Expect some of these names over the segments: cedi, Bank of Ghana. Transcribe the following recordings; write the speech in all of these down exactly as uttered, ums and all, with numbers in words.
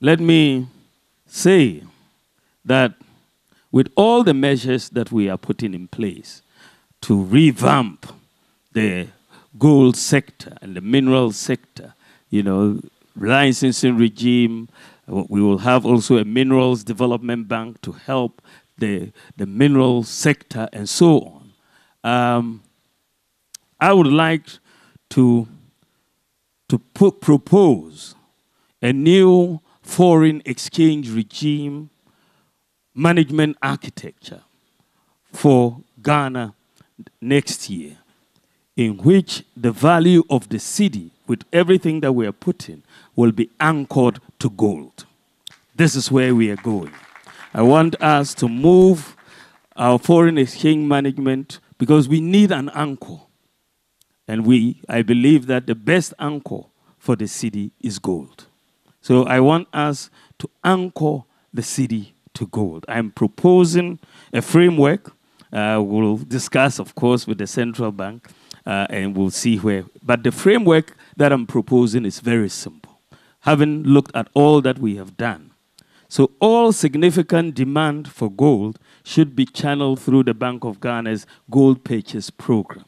Let me say that with all the measures that we are putting in place to revamp the gold sector and the mineral sector, you know, licensing regime, we will have also a minerals development bank to help the, the mineral sector and so on. Um, I would like to, to put, propose a new foreign exchange regime management architecture for Ghana next year, in which the value of the cedi, with everything that we are putting, will be anchored to gold. This is where we are going. I want us to move our foreign exchange management because we need an anchor. And we, I believe that the best anchor for the cedi is gold. So I want us to anchor the cedi to gold. I'm proposing a framework. Uh, we'll discuss, of course, with the central bank, uh, and we'll see where. But the framework that I'm proposing is very simple. Having looked at all that we have done, so all significant demand for gold should be channeled through the Bank of Ghana's gold purchase program.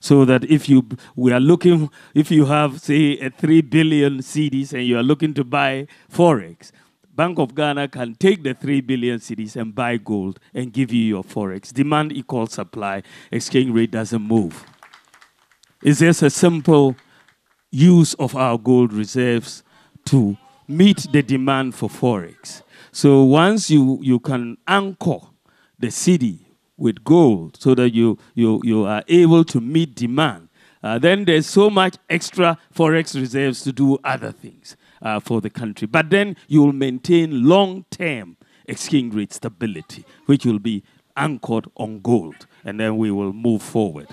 So that if you we are looking, if you have say a three billion cedis and you are looking to buy forex, Bank of Ghana can take the three billion cedis and buy gold and give you your forex. Demand equals supply. Exchange rate doesn't move. It's just a simple use of our gold reserves to meet the demand for forex. So once you, you can anchor the cedi with gold so that you, you, you are able to meet demand, uh, then there's so much extra forex reserves to do other things. Uh, for the country. But then you will maintain long-term exchange rate stability, which will be anchored on gold. And then we will move forward.